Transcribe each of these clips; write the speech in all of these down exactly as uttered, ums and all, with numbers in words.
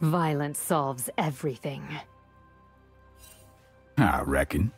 Violence solves everything. I reckon.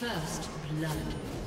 First blood. What?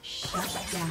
Shut down.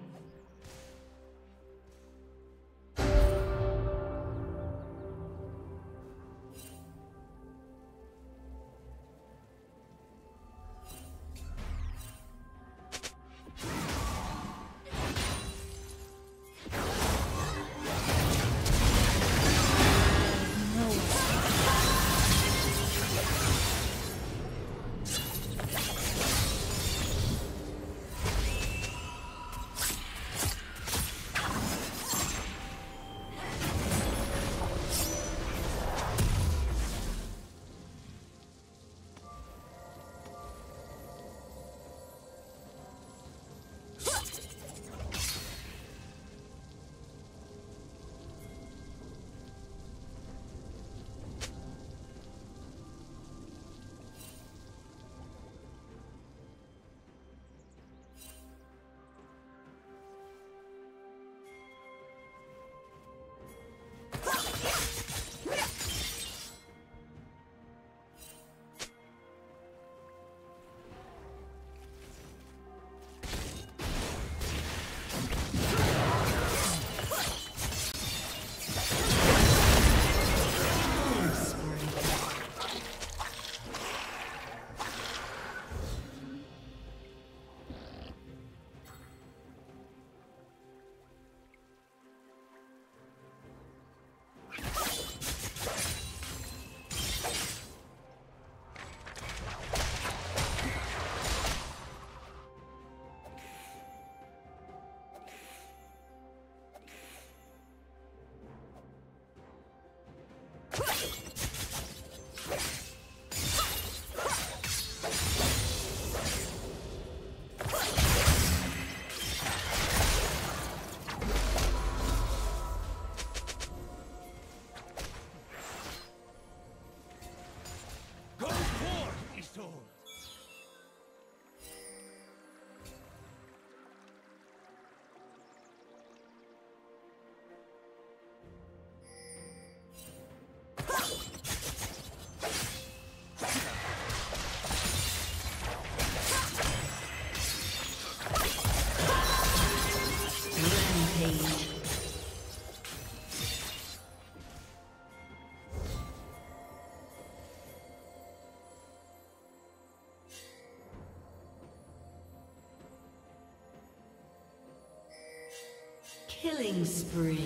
Killing spree.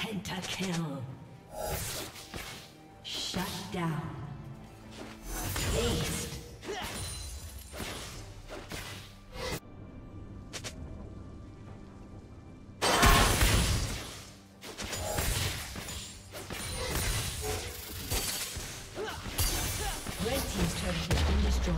Pentakill. Shut down. Ace. Red team's turret has been destroyed.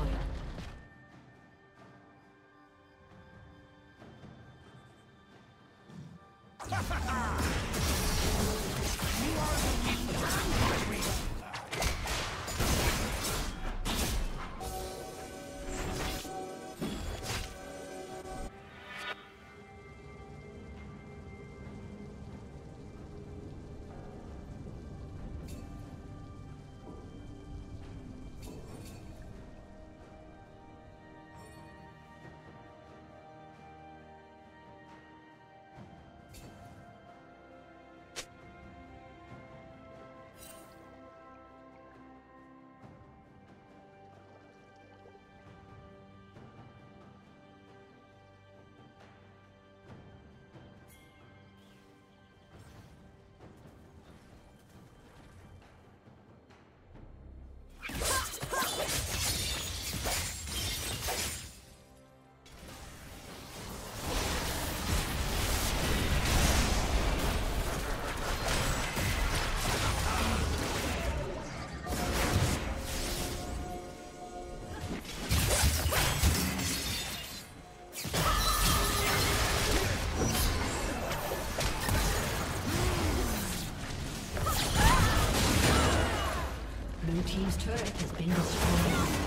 Team's turret has been destroyed.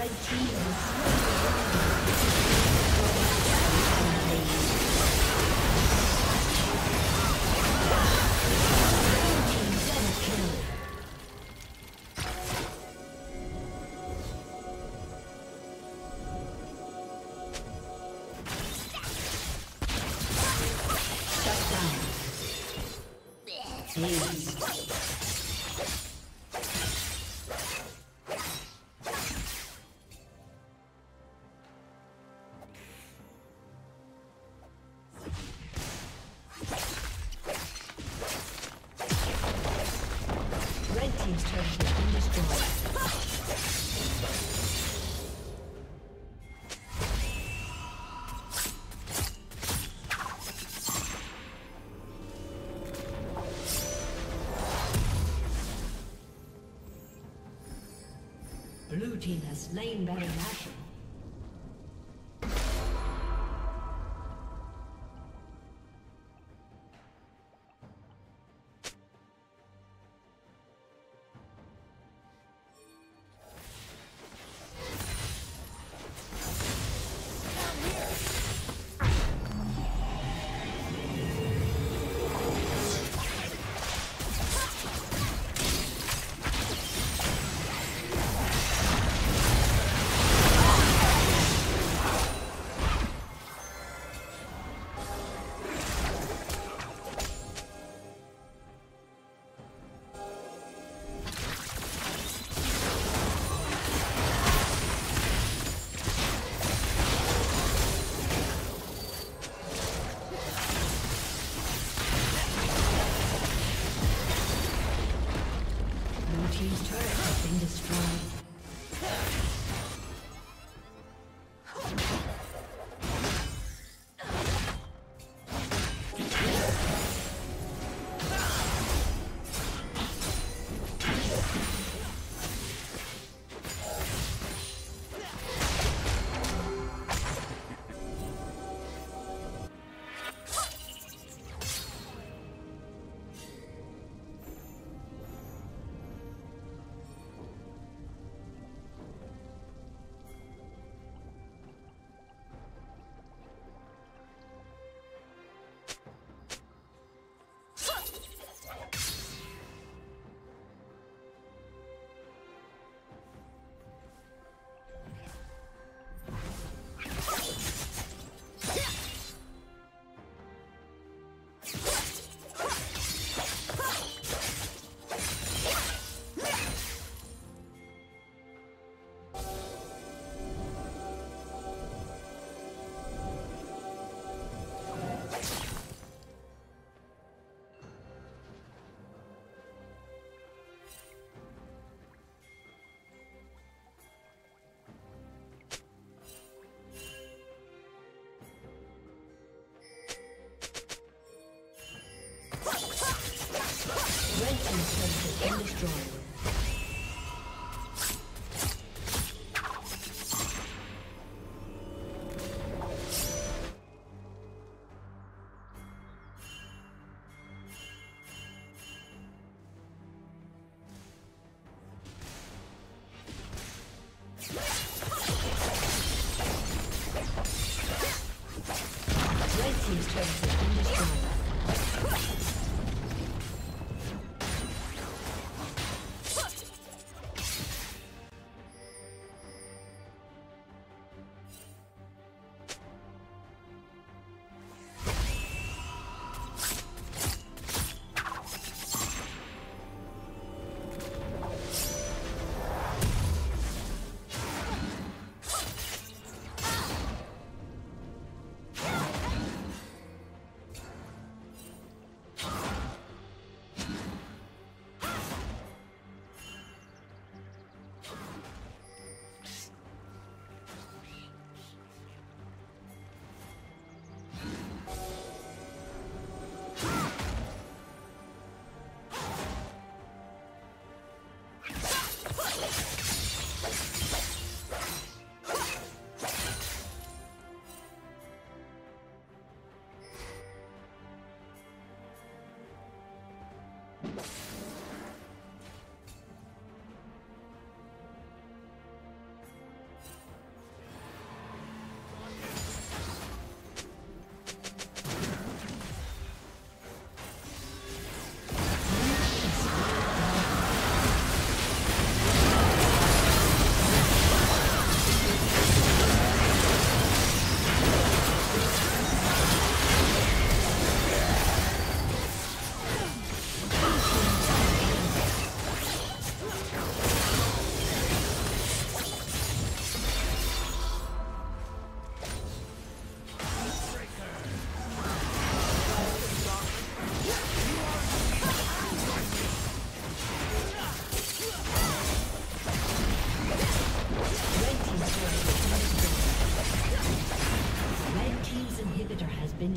Red team Blue team has slain Baron Nashor.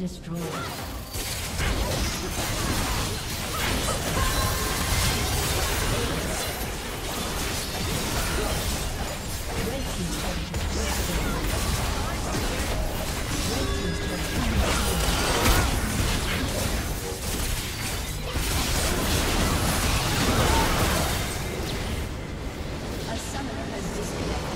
destroyed. A summoner has disconnected.